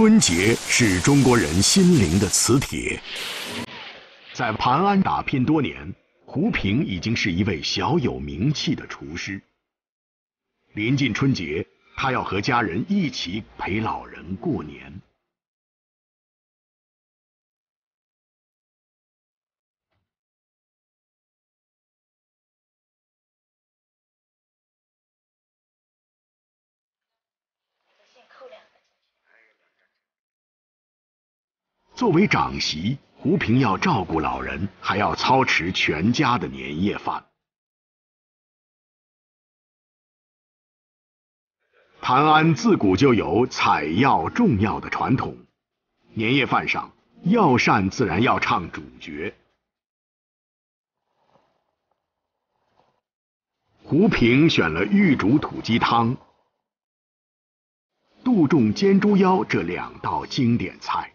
春节是中国人心灵的磁铁。在磐安打拼多年，胡平已经是一位小有名气的厨师。临近春节，他要和家人一起陪老人过年。作为长媳，胡平要照顾老人，还要操持全家的年夜饭。磐安自古就有采药种药的传统，年夜饭上，药膳自然要唱主角。胡平选了玉竹土鸡汤、杜仲煎猪腰这两道经典菜。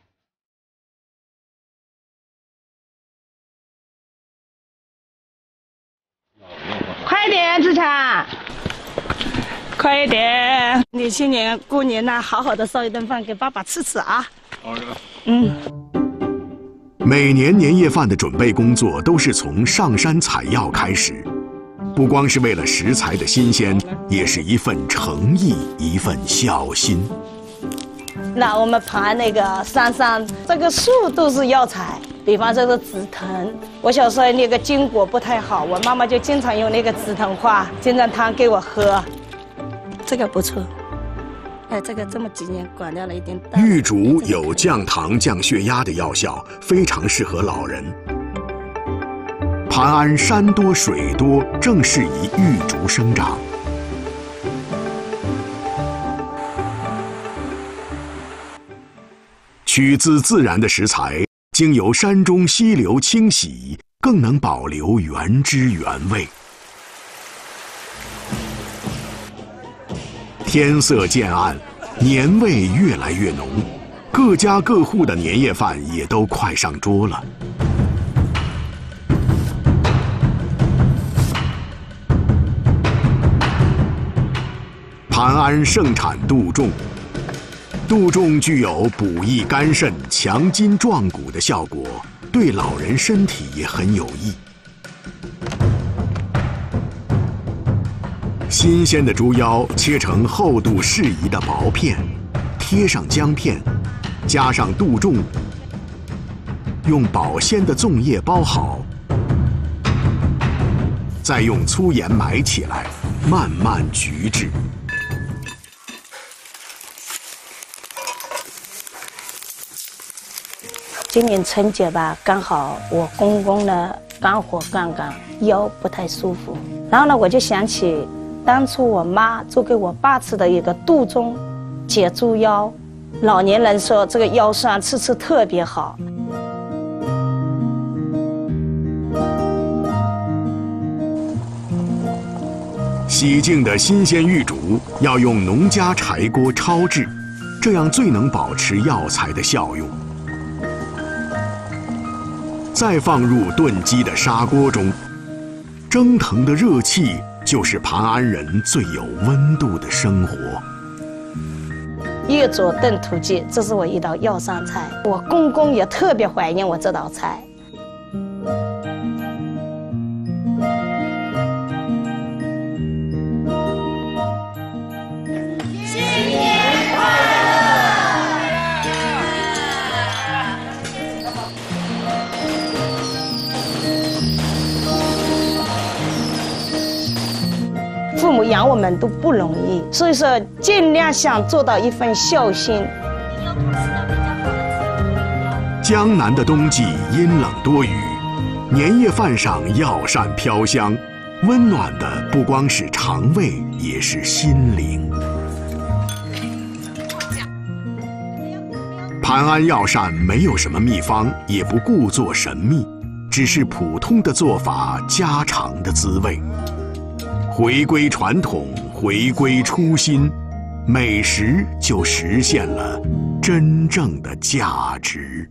快点，志成，快一点！你今年过年呢，好好的烧一顿饭给爸爸吃吃啊。好的。嗯。每年年夜饭的准备工作都是从上山采药开始，不光是为了食材的新鲜，也是一份诚意，一份孝心。那我们爬那个山上，这个树都是药材。 比方说是紫藤，我小时候那个筋骨不太好，我妈妈就经常用那个紫藤花金针汤给我喝，这个不错。哎，这个这么几年管掉了一点。玉竹有降糖降血压的药效，非常适合老人。磐安山多水多，正适宜玉竹生长。 取自自然的食材，经由山中溪流清洗，更能保留原汁原味。天色渐暗，年味越来越浓，各家各户的年夜饭也都快上桌了。磐安盛产杜仲。 杜仲具有补益肝肾、强筋壮骨的效果，对老人身体也很有益。新鲜的猪腰切成厚度适宜的薄片，贴上姜片，加上杜仲，用保鲜的粽叶包好，再用粗盐埋起来，慢慢焗制。 今年春节吧，刚好我公公呢肝火杠杠，腰不太舒服。然后呢，我就想起当初我妈做给我爸吃的一个杜仲解猪腰，老年人说这个腰酸吃吃特别好。洗净的新鲜玉竹要用农家柴锅焯制，这样最能保持药材的效用。 再放入炖鸡的砂锅中，蒸腾的热气就是磐安人最有温度的生活。玉竹炖土鸡，这是我一道药膳菜，我公公也特别怀念我这道菜。新年快乐！ 父母养我们都不容易，所以说尽量想做到一份孝心。江南的冬季阴冷多雨，年夜饭上药膳飘香，温暖的不光是肠胃，也是心灵。磐安药膳没有什么秘方，也不故作神秘，只是普通的做法，家常的滋味。 回归传统，回归初心，美食就实现了真正的价值。